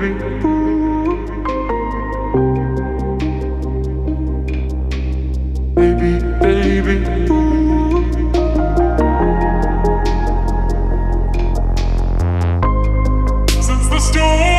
baby. Ooh. Baby, baby. Ooh. Since the storm.